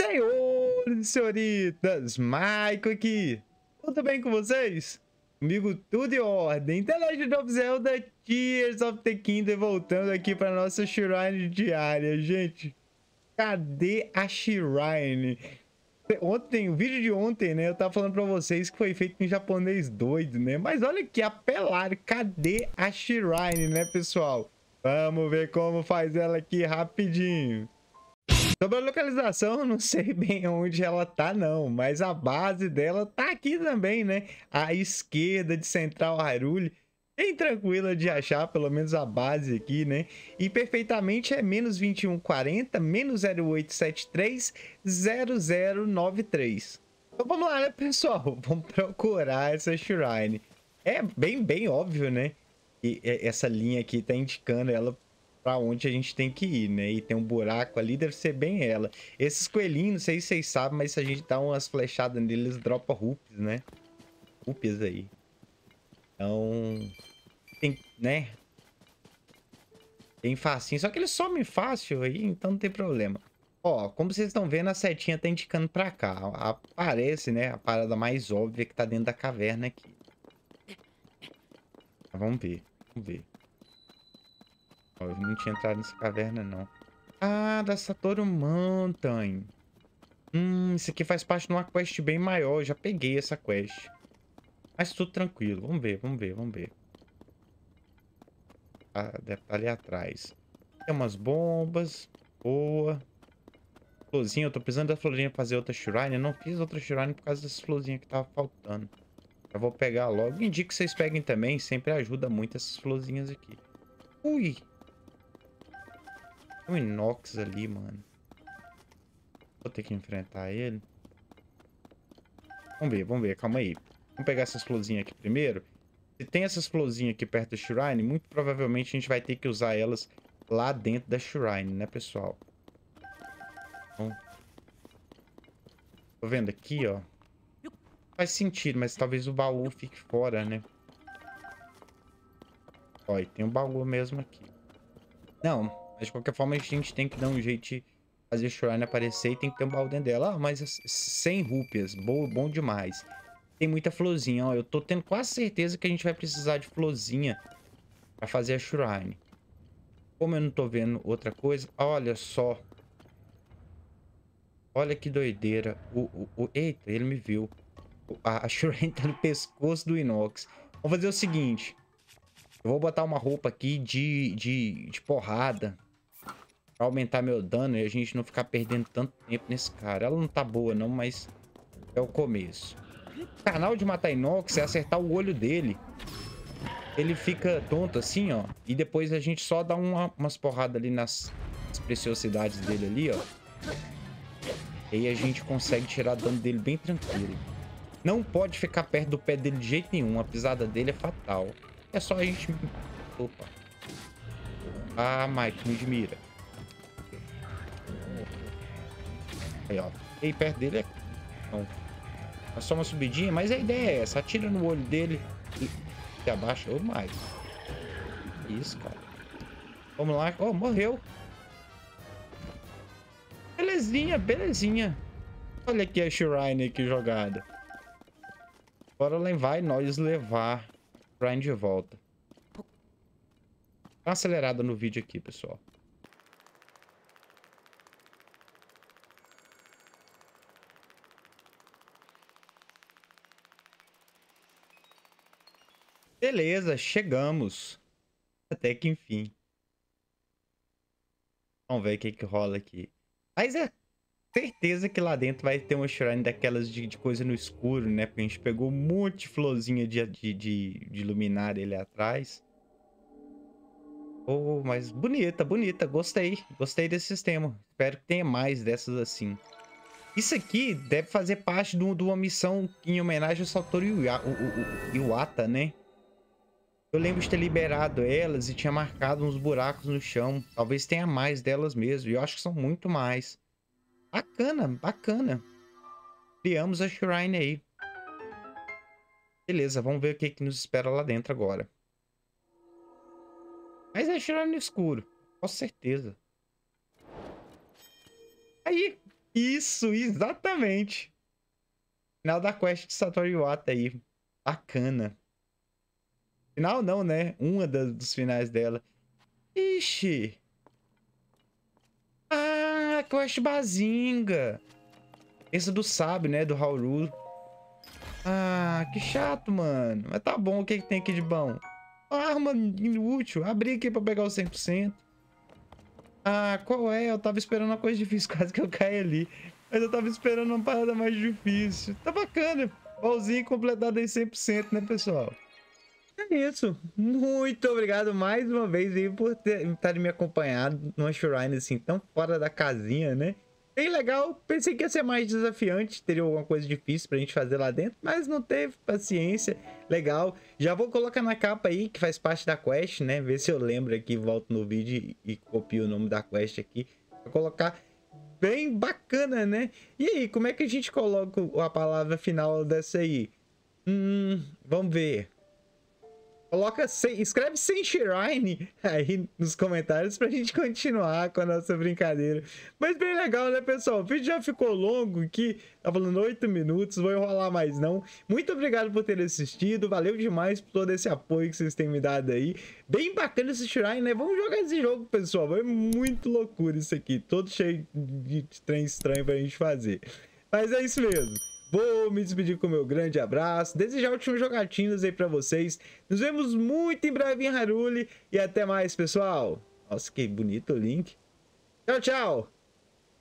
Senhores e senhoritas, Michael aqui. Tudo bem com vocês? Comigo tudo em ordem. The Legend of Zelda: Tears of the Kingdom. Voltando aqui para nossa shrine diária, gente. Cadê a shrine? Ontem, o vídeo de ontem, né? Eu tava falando pra vocês que foi feito em japonês doido, né? Mas olha que apelar. Cadê a shrine, né, pessoal? Vamos ver como faz ela aqui rapidinho. Sobre a localização, eu não sei bem onde ela tá, não. Mas a base dela tá aqui também, né? À esquerda de Central Harulho. Bem tranquila de achar, pelo menos a base aqui, né? E perfeitamente é menos 2140, menos 0873, 0093. Então vamos lá, né, pessoal? Vamos procurar essa shrine. É bem óbvio, né? E essa linha aqui tá indicando ela pra onde a gente tem que ir, né? E tem um buraco ali, deve ser bem ela. Esses coelhinhos, não sei se vocês sabem, mas se a gente dá umas flechadas neles, dropa rupias, né? Rupias aí. Então... tem, né? Tem facinho. Só que eles somem fácil aí, então não tem problema. Ó, como vocês estão vendo, a setinha tá indicando pra cá. Aparece, né? A parada mais óbvia que tá dentro da caverna aqui. Vamos ver. Vamos ver. Eu não tinha entrado nessa caverna, não. Ah, da Satoru Mountain. Isso aqui faz parte de uma quest bem maior. Eu já peguei essa quest. Mas tudo tranquilo. Vamos ver, vamos ver, vamos ver. Ah, deve estar ali atrás. Tem umas bombas. Boa. Florzinha. Eu tô precisando da florinha pra fazer outra shrine. Eu não fiz outra shrine por causa dessa florzinha que tava faltando. Eu vou pegar logo. Indico que vocês peguem também. Sempre ajuda muito essas florzinhas aqui. Ui. Tem um inox ali, mano. Vou ter que enfrentar ele. Vamos ver, vamos ver. Calma aí. Vamos pegar essas florzinhas aqui primeiro. Se tem essas florzinhas aqui perto da shrine, muito provavelmente a gente vai ter que usar elas lá dentro da shrine, né, pessoal? Bom. Tô vendo aqui, ó. Faz sentido, mas talvez o baú fique fora, né? Ó, e tem um baú mesmo aqui. Não. Mas de qualquer forma a gente tem que dar um jeito de fazer a shrine aparecer e tem que ter um baú dentro dela. Ah, mas 100 rupias. Bom demais. Tem muita florzinha, ó. Eu tô tendo quase certeza que a gente vai precisar de florzinha pra fazer a shrine. Como eu não tô vendo outra coisa... Olha só. Olha que doideira. Eita, ele me viu. A shrine tá no pescoço do inox. Vamos fazer o seguinte. Eu vou botar uma roupa aqui de porrada. Pra aumentar meu dano e a gente não ficar perdendo tanto tempo nesse cara. Ela não tá boa não, mas é o começo. O canal de matar inox é acertar o olho dele. Ele fica tonto assim, ó. E depois a gente só dá umas porradas ali nas preciosidades dele ali, ó. E aí a gente consegue tirar dano dele bem tranquilo. Não pode ficar perto do pé dele de jeito nenhum. A pisada dele é fatal. É só a gente... Opa. Ah, Mike, me admira. Aí, ó. E perto dele é... Não. É só uma subidinha, mas a ideia é essa. Atira no olho dele e se abaixa. Ô, Mike. Isso, cara. Vamos lá. Ó, morreu. Belezinha, belezinha. Olha aqui a shrine aqui jogada. Agora lá vai nós levar shrine de volta. Dá uma acelerada no vídeo aqui, pessoal. Beleza, chegamos. Até que enfim. Vamos ver o que rola aqui. Mas é certeza que lá dentro vai ter uma shrine daquelas de coisa no escuro, né? Porque a gente pegou um monte de florzinha de luminária ali atrás. Oh, mas bonita, bonita. Gostei. Gostei desse sistema. Espero que tenha mais dessas assim. Isso aqui deve fazer parte de uma missão em homenagem ao Satoru Iwata, né? Eu lembro de ter liberado elas e tinha marcado uns buracos no chão. Talvez tenha mais delas mesmo. E eu acho que são muito mais. Bacana, bacana. Criamos a shrine aí. Beleza, vamos ver o que nos espera lá dentro agora. Mas é shrine no escuro. Com certeza. Aí! Isso, exatamente. Final da quest de Satoru Iwata aí. Bacana. Final não, né? Uma dos finais dela. Ixi. Ah, quest bazinga. Esse do Sabe, né? Do Rauru. Ah, que chato, mano. Mas tá bom, o que, é que tem aqui de bom? Arma inútil. Abri aqui pra pegar o 100%. Ah, qual é? Eu tava esperando uma coisa difícil. Quase que eu caí ali. Mas eu tava esperando uma parada mais difícil. Tá bacana. Bolzinho completado em 100%, né, pessoal? É isso. Muito obrigado mais uma vez aí por terem me acompanhado numa shrine assim tão fora da casinha, né? Bem legal. Pensei que ia ser mais desafiante. Teria alguma coisa difícil pra gente fazer lá dentro. Mas não teve. Paciência. Legal. Já vou colocar na capa aí, que faz parte da quest, né? Ver se eu lembro aqui. Volto no vídeo e copio o nome da quest aqui. Vou colocar... Bem bacana, né? E aí, como é que a gente coloca a palavra final dessa aí? Vamos ver. Coloca sem, escreve sem shrine aí nos comentários pra gente continuar com a nossa brincadeira. Mas bem legal, né, pessoal? O vídeo já ficou longo aqui, tá falando 8 minutos, vou enrolar mais não. Muito obrigado por ter assistido, valeu demais por todo esse apoio que vocês têm me dado aí. Bem bacana esse shrine, né? Vamos jogar esse jogo, pessoal. É muito loucura isso aqui, todo cheio de trem estranho pra gente fazer. Mas é isso mesmo. Vou me despedir com o meu grande abraço, desejar ótimas jogatinas aí pra vocês. Nos vemos muito em breve em Hyrule e até mais, pessoal. Nossa, que bonito o link. Tchau, tchau!